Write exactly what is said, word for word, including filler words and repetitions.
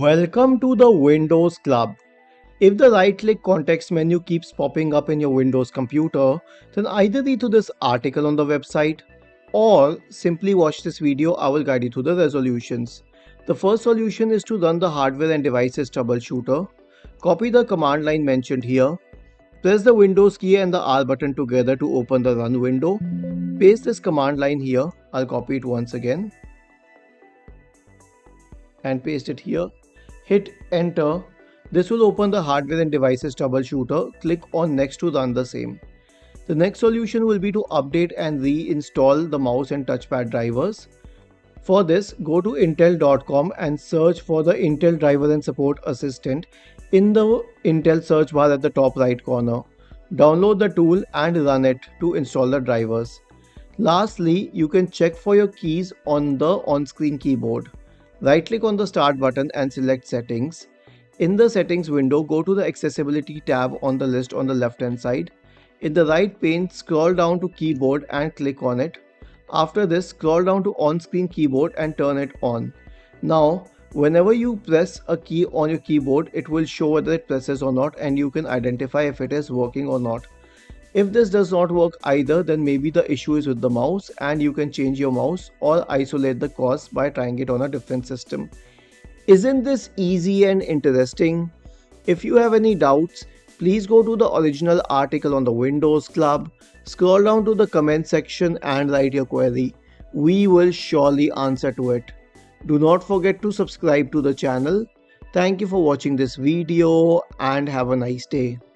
Welcome to the Windows Club. If the right-click context menu keeps popping up in your Windows computer, then either read through this article on the website or simply watch this video. I will guide you through the resolutions. The first solution is to run the hardware and devices troubleshooter. Copy the command line mentioned here. Press the Windows key and the R button together to open the run window. Paste this command line here. I'll copy it once again and paste it here. Hit enter. This will open the hardware and devices troubleshooter. Click on next to run the same. The next solution will be to update and reinstall the mouse and touchpad drivers. For this, go to intel dot com and search for the Intel driver and support assistant in the Intel search bar at the top right corner. Download the tool and run it to install the drivers. Lastly, you can check for your keys on the on-screen keyboard. Right click on the start button and select settings. In the settings window, go to the accessibility tab on the list on the left hand side. In the right pane, scroll down to keyboard and click on it. After this, scroll down to on-screen keyboard and turn it on. Now, whenever you press a key on your keyboard, it will show whether it presses or not and you can identify if it is working or not. If this does not work either, then maybe the issue is with the mouse and you can change your mouse or isolate the cause by trying it on a different system. Isn't this easy and interesting? If you have any doubts, please go to the original article on the Windows Club, scroll down to the comment section and write your query. We will surely answer to it. Do not forget to subscribe to the channel. Thank you for watching this video and have a nice day.